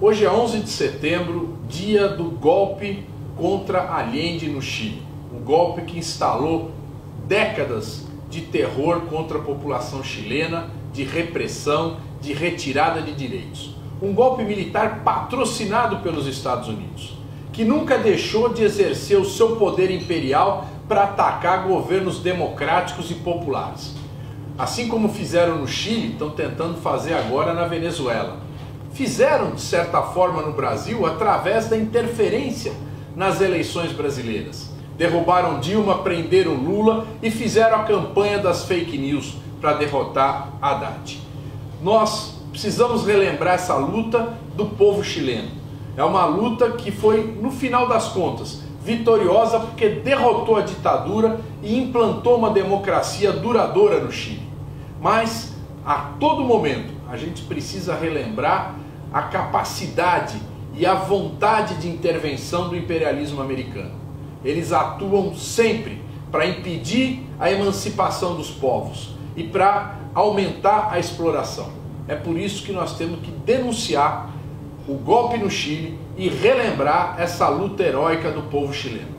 Hoje é 11 de setembro, dia do golpe contra Allende no Chile. O golpe que instalou décadas de terror contra a população chilena, de repressão, de retirada de direitos. Um golpe militar patrocinado pelos Estados Unidos, que nunca deixou de exercer o seu poder imperial para atacar governos democráticos e populares. Assim como fizeram no Chile, estão tentando fazer agora na Venezuela. Fizeram, de certa forma, no Brasil, através da interferência nas eleições brasileiras. Derrubaram Dilma, prenderam Lula e fizeram a campanha das fake news para derrotar Haddad. Nós precisamos relembrar essa luta do povo chileno. É uma luta que foi, no final das contas, vitoriosa porque derrotou a ditadura e implantou uma democracia duradoura no Chile. Mas, a todo momento, a gente precisa relembrar a capacidade e a vontade de intervenção do imperialismo americano. Eles atuam sempre para impedir a emancipação dos povos e para aumentar a exploração. É por isso que nós temos que denunciar o golpe no Chile e relembrar essa luta heróica do povo chileno.